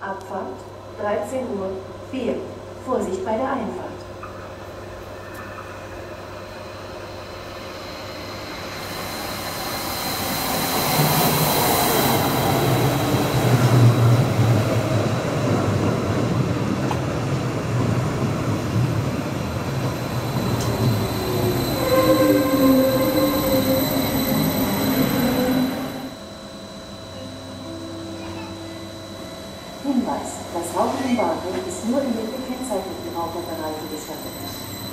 Abfahrt 13:04 Uhr. Vorsicht bei der Einfahrt. Hinweis, das Rauchen im Bahnhof ist nur in den gekennzeichneten Raucherbereichen gestattet.